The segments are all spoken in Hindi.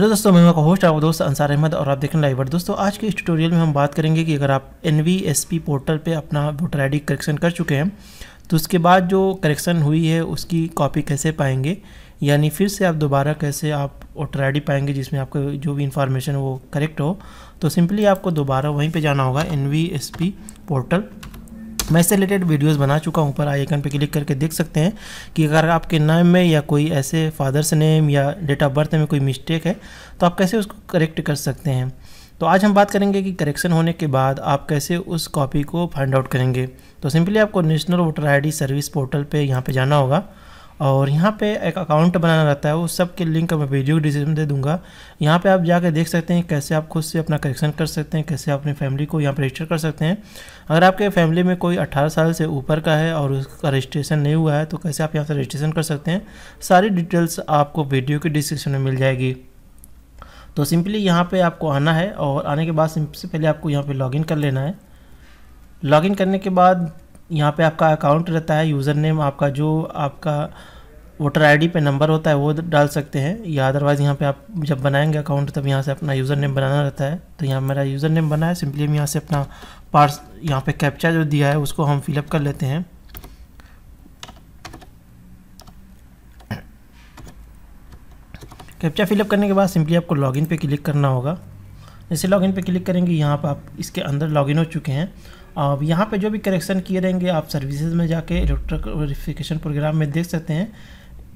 हेलो दोस्तों, मैं आपका होस्ट आपका दोस्त अंसार अहमद और आप देख रहे हैं लाइव। दोस्तों आज के इस ट्यूटोरियल में हम बात करेंगे कि अगर आप एनवीएसपी पोर्टल पे अपना वोटर आईडी करेक्शन कर चुके हैं तो उसके बाद जो करेक्शन हुई है उसकी कॉपी कैसे पाएंगे, यानी फिर से आप दोबारा कैसे आप वोटर आईडी पाएंगे जिसमें आपको जो भी इन्फॉर्मेशन वो करेक्ट हो। तो सिंपली आपको दोबारा वहीं पर जाना होगा एनवीएसपी पोर्टल। मैं इससे रिलेटेड वीडियोस बना चुका हूँ, ऊपर आइकन पे क्लिक करके देख सकते हैं कि अगर आपके नाम में या कोई ऐसे फादर्स नेम या डेट ऑफ बर्थ में कोई मिस्टेक है तो आप कैसे उसको करेक्ट कर सकते हैं। तो आज हम बात करेंगे कि करेक्शन होने के बाद आप कैसे उस कॉपी को फाइंड आउट करेंगे। तो सिंपली आपको national voter ID service portal पर यहाँ पर जाना होगा और यहाँ पे एक अकाउंट बनाना रहता है, उस सब के लिंक मैं वीडियो डिस्क्रिप्शन दे दूंगा। यहाँ पे आप जाके देख सकते हैं कैसे आप खुद से अपना करेक्शन कर सकते हैं, कैसे अपनी फैमिली को यहाँ पर रजिस्टर कर सकते हैं। अगर आपके फैमिली में कोई 18 साल से ऊपर का है और उसका रजिस्ट्रेशन नहीं हुआ है तो कैसे आप यहाँ से रजिस्ट्रेशन कर सकते हैं, सारी डिटेल्स आपको वीडियो की डिस्क्रिप्शन में मिल जाएगी। तो सिंपली यहाँ पर आपको आना है और आने के बाद सबसे पहले आपको यहाँ पर लॉगिन कर लेना है। लॉगिन करने के बाद यहाँ पे आपका अकाउंट रहता है, यूज़र नेम आपका जो आपका वोटर आईडी पे नंबर होता है वो डाल सकते हैं, या अदरवाइज़ यहाँ पे आप जब बनाएंगे अकाउंट तब यहाँ से अपना यूज़र नेम बनाना रहता है। तो यहाँ मेरा यूज़र नेम बना है, सिंपली हम यहाँ से अपना पार्स यहाँ पे कैप्चा जो दिया है उसको हम फिलअप कर लेते हैं। कैप्चा फिलअप करने के बाद सिंपली आपको लॉगिन पे क्लिक करना होगा। जैसे लॉगिन पे क्लिक करेंगे यहाँ पर आप इसके अंदर लॉगिन हो चुके हैं। अब यहाँ पे जो भी करेक्शन किए रहेंगे आप सर्विसेज में जाके इलेक्ट्रॉनिक वेरिफिकेशन प्रोग्राम में देख सकते हैं।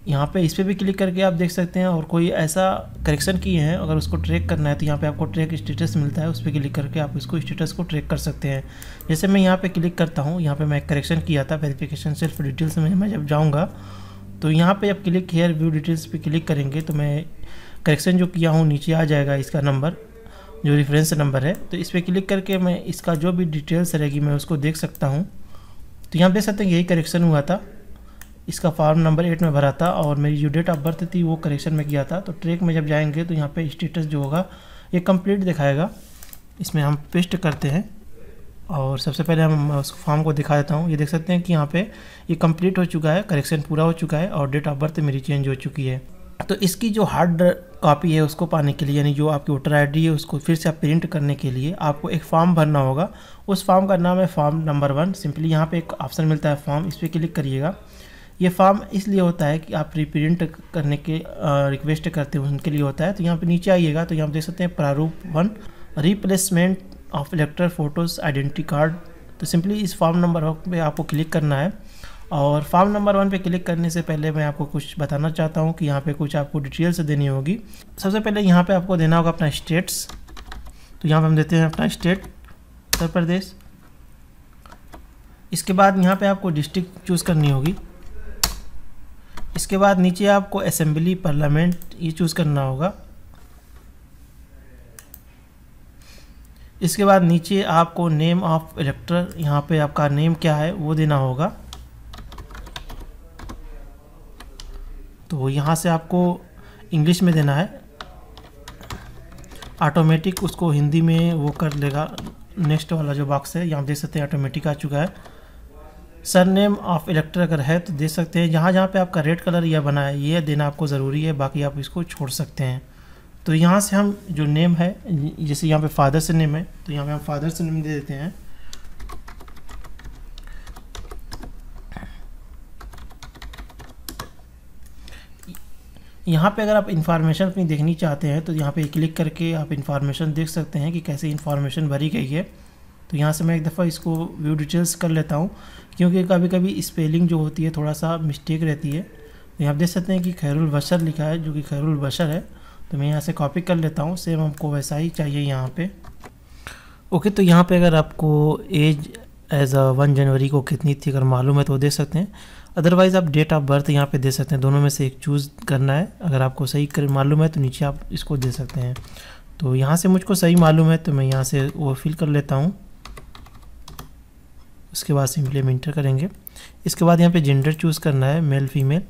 यहाँ पे इस पर भी क्लिक करके आप देख सकते हैं, और कोई ऐसा करेक्शन किए हैं अगर उसको ट्रैक करना है तो यहाँ पे आपको ट्रैक स्टेटस मिलता है, उस पर क्लिक करके आप इसको स्टेटस को ट्रैक कर सकते हैं। जैसे मैं यहाँ पर क्लिक करता हूँ, यहाँ पर मैं करेक्शन किया था वेरीफिकेशन सेल्फ डिटेल्स में मैं जब जाऊँगा तो यहाँ पर आप क्लिक हेयर व्यू डिटेल्स पर क्लिक करेंगे तो मैं करेक्शन जो किया हूँ नीचे आ जाएगा इसका नंबर जो रेफरेंस नंबर है। तो इस पर क्लिक करके मैं इसका जो भी डिटेल्स रहेगी मैं उसको देख सकता हूँ। तो यहाँ देख सकते हैं यही करेक्शन हुआ था, इसका फॉर्म नंबर 8 में भरा था और मेरी जो डेट ऑफ बर्थ थी वो करेक्शन में किया था। तो ट्रैक में जब जाएंगे तो यहाँ पे स्टेटस जो होगा ये कंप्लीट दिखाएगा, इसमें हम पेस्ट करते हैं और सबसे पहले हम उस फॉर्म को दिखा देता हूँ। ये देख सकते हैं कि यहाँ पर ये कम्प्लीट हो चुका है, करेक्शन पूरा हो चुका है और डेट ऑफ बर्थ मेरी चेंज हो चुकी है। तो इसकी जो हार्ड कॉपी है उसको पाने के लिए, यानी जो आपकी वोटर आई डी है उसको फिर से आप प्रिंट करने के लिए आपको एक फॉर्म भरना होगा। उस फॉर्म का नाम है फॉर्म नंबर 1। सिंपली यहाँ पे एक ऑप्शन मिलता है फॉर्म, इस पर क्लिक करिएगा। ये फॉर्म इसलिए होता है कि आप रिप्रिंट करने के रिक्वेस्ट करते हो उनके लिए होता है। तो यहाँ पर नीचे आइएगा तो यहाँ पर देख सकते हैं प्रारूप 1 replacement of electoral photos identity card. तो सिंपली इस फॉर्म नंबर 1 पर आपको क्लिक करना है और फॉर्म नंबर 1 पे क्लिक करने से पहले मैं आपको कुछ बताना चाहता हूँ कि यहाँ पे कुछ आपको डिटेल्स देनी होगी। सबसे पहले यहाँ पे आपको देना होगा अपना स्टेट्स। तो यहाँ पे हम देते हैं अपना स्टेट उत्तर प्रदेश। इसके बाद यहाँ पे आपको डिस्ट्रिक्ट चूज़ करनी होगी। इसके बाद नीचे आपको असेंबली पार्लियामेंट ये चूज़ करना होगा। इसके बाद नीचे आपको नेम ऑफ इलेक्टर, यहाँ पर आपका नेम क्या है वो देना होगा। तो यहाँ से आपको इंग्लिश में देना है, ऑटोमेटिक उसको हिंदी में वो कर लेगा। नेक्स्ट वाला जो बॉक्स है यहाँ देख सकते हैं ऑटोमेटिक आ चुका है। सर नेम ऑफ इलेक्टर अगर है तो देख सकते हैं, जहाँ जहाँ पे आपका रेड कलर यह बना है ये देना आपको ज़रूरी है, बाकी आप इसको छोड़ सकते हैं। तो यहाँ से हम जो नेम है, जैसे यहाँ पे फादर्स नेम है तो यहाँ पर हम फादर्स नेम दे देते हैं। यहाँ पे अगर आप इन्फॉर्मेशन अपनी देखनी चाहते हैं तो यहाँ पे क्लिक करके आप इन्फॉर्मेशन देख सकते हैं कि कैसे इन्फॉर्मेशन भरी गई है। तो यहाँ से मैं एक दफ़ा इसको व्यू डिटेल्स कर लेता हूँ क्योंकि कभी कभी स्पेलिंग जो होती है थोड़ा सा मिस्टेक रहती है। तो यहाँ देख सकते हैं कि खैरुल बशर लिखा है जो कि खैरुल बशर है। तो मैं यहाँ से कॉपी कर लेता हूँ, सेम हमको वैसा ही चाहिए यहाँ पर। ओके, तो यहाँ पर अगर आपको एज एज़ 1 जनवरी को कितनी थी अगर मालूम है तो दे सकते हैं, अदरवाइज़ आप डेट ऑफ बर्थ यहाँ पे दे सकते हैं। दोनों में से एक चूज़ करना है, अगर आपको सही मालूम है तो नीचे आप इसको दे सकते हैं। तो यहाँ से मुझको सही मालूम है तो मैं यहाँ से वो फिल कर लेता हूँ। उसके बाद सिंपली हम इंटर करेंगे। इसके बाद यहाँ पे जेंडर चूज़ करना है, मेल फीमेल।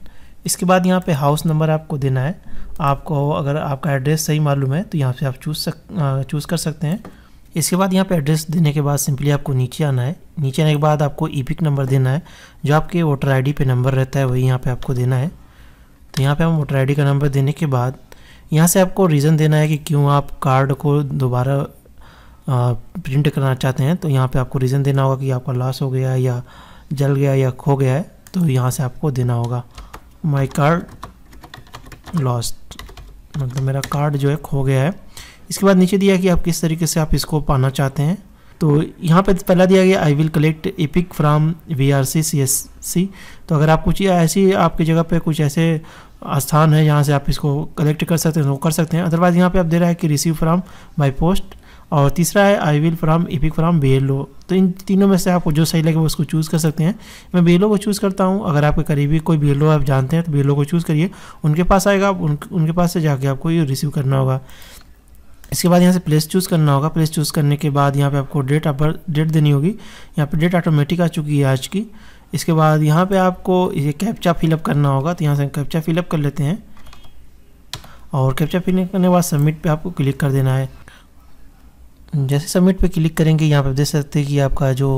इसके बाद यहाँ पे हाउस नंबर आपको देना है। आपको अगर आपका एड्रेस सही मालूम है तो यहाँ से आप चूज़ कर सकते हैं। इसके बाद यहाँ पे एड्रेस देने के बाद सिंपली आपको नीचे आना है। नीचे आने के बाद आपको ईपिक नंबर देना है, जो आपके वोटर आईडी पे नंबर रहता है वही यहाँ पे आपको देना है। तो यहाँ पे हम वोटर आईडी का नंबर देने के बाद यहाँ से आपको रीज़न देना है कि क्यों आप कार्ड को दोबारा प्रिंट करना चाहते हैं। तो यहाँ पे आपको रीज़न देना होगा कि आपका लॉस हो गया या जल गया या खो गया है। तो यहाँ से आपको देना होगा माय कार्ड लॉस्ट, मतलब मेरा कार्ड जो है खो गया है। इसके बाद नीचे दिया है कि आप किस तरीके से आप इसको पाना चाहते हैं। तो यहाँ पे पहला दिया गया I will collect EPIC from VRC CSC। तो अगर आप कुछ ऐसी आपकी जगह पे कुछ ऐसे स्थान है जहाँ से आप इसको कलेक्ट कर सकते हैं वो कर सकते हैं। अदरवाइज यहाँ पे आप दे रहा है कि रिसीव फ्राम बाय पोस्ट, और तीसरा है I will from EPIC from BLO। तो इन तीनों में से आपको जो सही लगे वो उसको चूज़ कर सकते हैं। मैं BLO को चूज़ करता हूँ। अगर आपके करीबी कोई BLO आप जानते हैं तो BLO को चूज़ करिए, उनके पास आएगा, आप उनके पास से जाके आपको ये रिसीव करना होगा। इसके बाद यहाँ से प्लेस चूज़ करना होगा। प्लेस चूज़ करने के बाद यहाँ पे आपको डेट ऑफ बर्थ डेट देनी होगी। यहाँ पे डेट ऑटोमेटिक आ चुकी है आज की। इसके बाद यहाँ पे आपको ये कैप्चा फिलअप करना होगा। तो यहाँ से कैप्चा फिलअप कर लेते हैं, और कैप्चा फिलअप करने के बाद सबमिट पे आपको क्लिक कर देना है। जैसे सबमिट पे क्लिक करेंगे यहाँ पर देख सकते हैं कि आपका जो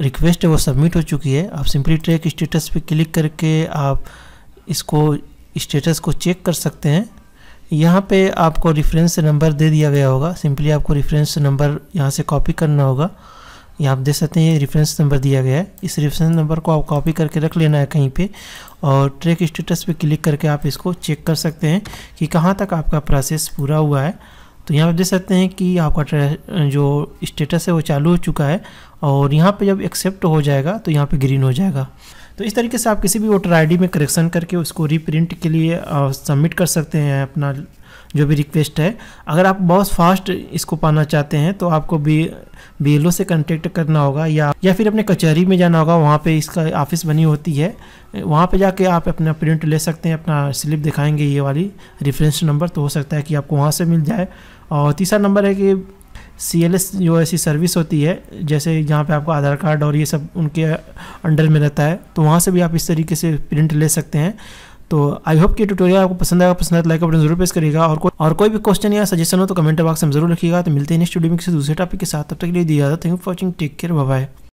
रिक्वेस्ट है वो सबमिट हो चुकी है। आप सिंपली ट्रैक स्टेटस पे क्लिक करके आप इसको स्टेटस को चेक कर सकते हैं। यहाँ पे आपको रेफरेंस नंबर दे दिया गया होगा। सिंपली आपको रेफरेंस नंबर यहाँ से कॉपी करना होगा। यहाँ आप देख सकते हैं ये रेफरेंस नंबर दिया गया है। इस रेफरेंस नंबर को आप कॉपी करके रख लेना है कहीं पे, और ट्रैक स्टेटस पे क्लिक करके आप इसको चेक कर सकते हैं कि कहाँ तक आपका प्रोसेस पूरा हुआ है। तो यहाँ आप देख सकते हैं कि आपका जो स्टेटस है वो चालू हो चुका है, और यहाँ पर जब एक्सेप्ट हो जाएगा तो यहाँ पर ग्रीन हो जाएगा। तो इस तरीके से आप किसी भी वोटर आईडी में करेक्शन करके उसको रीप्रिंट के लिए सबमिट कर सकते हैं अपना जो भी रिक्वेस्ट है। अगर आप बहुत फास्ट इसको पाना चाहते हैं तो आपको BLO से कांटेक्ट करना होगा, या फिर अपने कचहरी में जाना होगा। वहाँ पे इसका ऑफिस बनी होती है, वहाँ पे जाके आप अपना प्रिंट ले सकते हैं। अपना स्लिप दिखाएंगे ये वाली रेफरेंस नंबर, तो हो सकता है कि आपको वहाँ से मिल जाए। और तीसरा नंबर है कि CLS जो ऐसी सर्विस होती है, जैसे जहाँ पे आपका आधार कार्ड और ये सब उनके अंडर में रहता है, तो वहाँ से भी आप इस तरीके से प्रिंट ले सकते हैं। तो आई होप कि ट्यूटोरियल आपको पसंद आएगा। पसंद आए तो लाइक का बटन जरूर प्रेस करिएगा, और कोई भी क्वेश्चन या सजेशन हो तो कमेंट बॉक्स में जरूर रखिएगा। तो मिलते हैं नेक्स्ट वीडियो में किसी दूसरे टॉपिक के साथ। तब तक के लिए इजाजत। Thank you for watching, take care, bye bye.